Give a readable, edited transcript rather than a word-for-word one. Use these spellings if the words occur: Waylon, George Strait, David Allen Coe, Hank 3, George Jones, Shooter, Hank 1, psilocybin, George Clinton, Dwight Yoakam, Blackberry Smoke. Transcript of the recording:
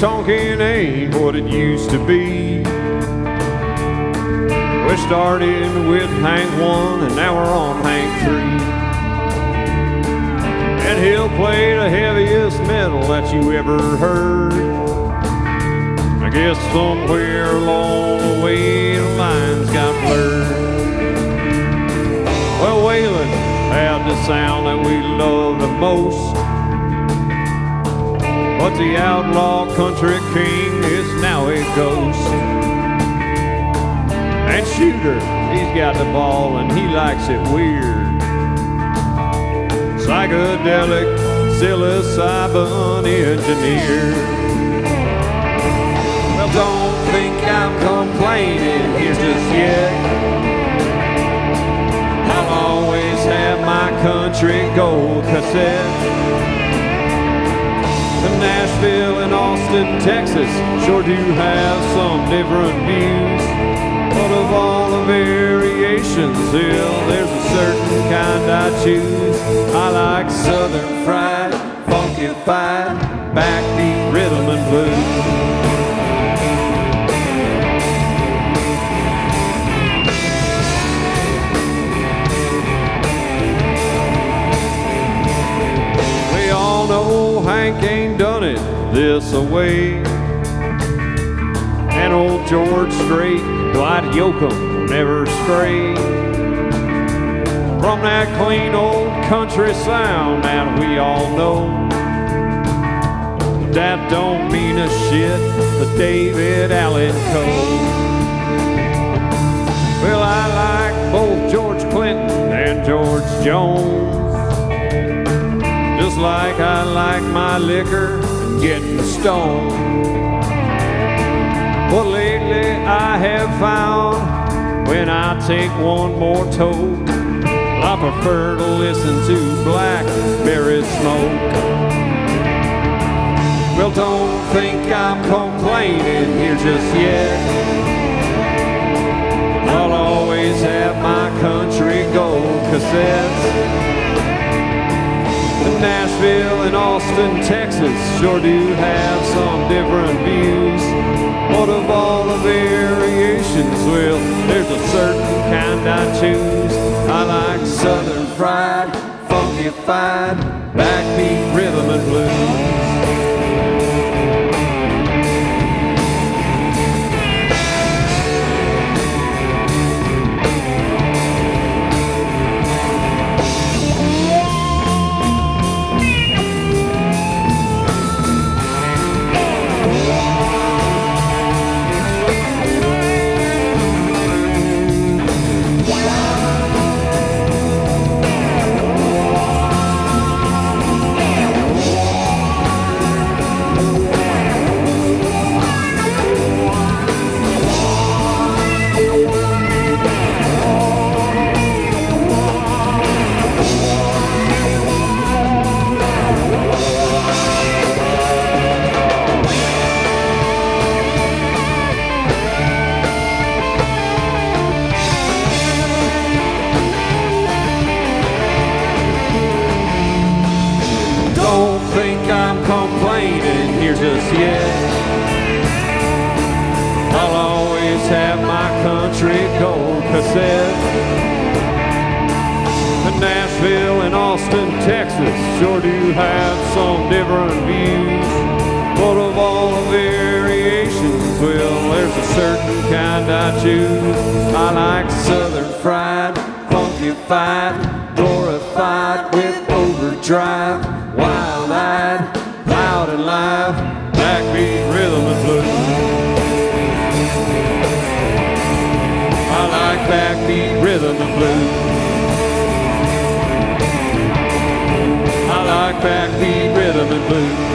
Honkin' ain't what it used to be. We started with Hank 1 and now we're on Hank 3. And he'll play the heaviest metal that you ever heard. I guess somewhere along the way the lines got blurred. Well, Waylon had the sound that we loved the most, but the outlaw country king is now a ghost. And Shooter, he's got the ball and he likes it weird. Psychedelic, psilocybin engineer. Well, don't think I'm complaining here just yet. I'll always have my country gold cassette. Nashville and Austin, Texas sure do have some different views, but of all the variations, still there's a certain kind I choose. I like Southern fried, funky fight, backbeat rhythm and blues. Hank ain't done it this away, and old George Strait, Dwight Yoakam never strayed from that clean old country sound that we all know. That don't mean a shit to David Allen Coe. Well, I like both George Clinton and George Jones, just like I like my liquor and getting stoned. But lately I have found when I take one more toke, I prefer to listen to Blackberry Smoke. Well, don't think I'm complaining here just yet. I'll always have my country gold cassettes. Nashville and Austin, Texas sure do have some different views, but of all the variations, well, there's a certain kind I choose. I like Southern fried, funkified, backbeat rhythm and blues. Yet, I'll always have my country gold cassette. And Nashville and Austin, Texas sure do have some different views, but of all the variations, well, there's a certain kind I choose. I like Southern fried, funkified, glorified with overdrive, wild-eyed, loud and live, backbeat rhythm and blues. I like backbeat rhythm and blues. I like backbeat rhythm and blues.